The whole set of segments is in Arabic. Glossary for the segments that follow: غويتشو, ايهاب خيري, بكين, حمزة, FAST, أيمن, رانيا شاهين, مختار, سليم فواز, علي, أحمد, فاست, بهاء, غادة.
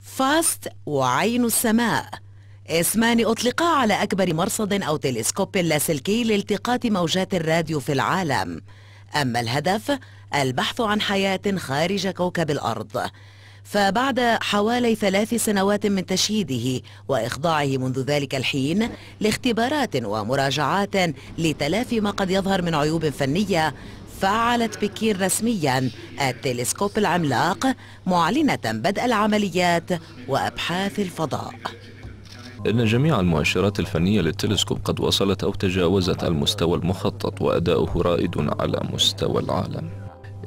فاست وعين السماء اسمان أطلقا على أكبر مرصد أو تلسكوب لاسلكي لالتقاط موجات الراديو في العالم، أما الهدف البحث عن حياة خارج كوكب الأرض. فبعد حوالي 3 سنوات من تشييده وإخضاعه منذ ذلك الحين لاختبارات ومراجعات لتلافي ما قد يظهر من عيوب فنية، فعلت بكين رسميا التلسكوب العملاق معلنة بدء العمليات وأبحاث الفضاء. إن جميع المؤشرات الفنية للتلسكوب قد وصلت أو تجاوزت المستوى المخطط، وأداؤه رائد على مستوى العالم.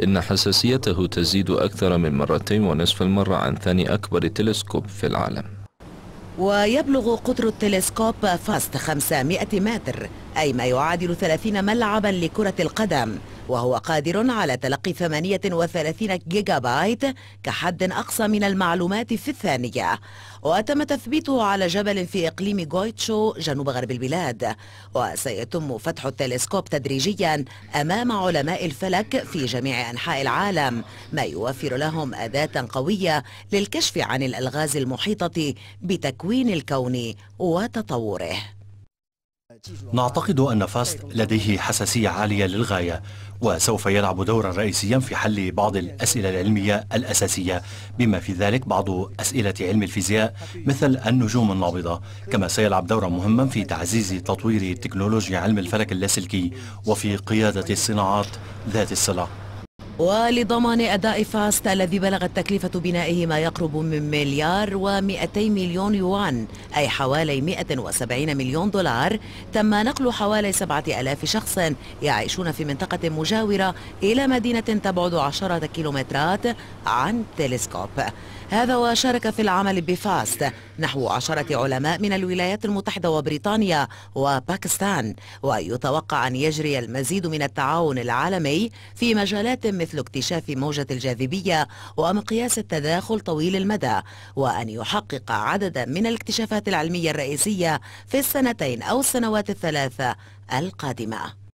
إن حساسيته تزيد أكثر من 2.5 مرة عن ثاني أكبر تلسكوب في العالم. ويبلغ قطر التلسكوب فاست 500 متر، أي ما يعادل 30 ملعبا لكرة القدم، وهو قادر على تلقي 38 جيجا بايت كحد أقصى من المعلومات في الثانية. وتم تثبيته على جبل في إقليم غويتشو جنوب غرب البلاد، وسيتم فتح التلسكوب تدريجيا أمام علماء الفلك في جميع أنحاء العالم، ما يوفر لهم أداة قوية للكشف عن الألغاز المحيطة بتكوين الكون وتطوره. نعتقد أن فاست لديه حساسية عالية للغاية، وسوف يلعب دورا رئيسيا في حل بعض الأسئلة العلمية الأساسية، بما في ذلك بعض أسئلة علم الفيزياء مثل النجوم النابضة، كما سيلعب دورا مهما في تعزيز تطوير تكنولوجيا علم الفلك اللاسلكي وفي قيادة الصناعات ذات السلع. ولضمان أداء فاست الذي بلغت تكلفة بنائه ما يقرب من 1,200,000,000 يوان، أي حوالي 170 مليون دولار، تم نقل حوالي 7,000 شخص يعيشون في منطقة مجاورة إلى مدينة تبعد 10 كيلومترات عن تلسكوب. هذا وشارك في العمل بفاست نحو 10 علماء من الولايات المتحدة وبريطانيا وباكستان، ويتوقع أن يجري المزيد من التعاون العالمي في مجالات مثل اكتشاف موجة الجاذبية ومقياس التداخل طويل المدى، وأن يحقق عددا من الاكتشافات العلمية الرئيسية في السنتين أو السنوات 3 القادمة.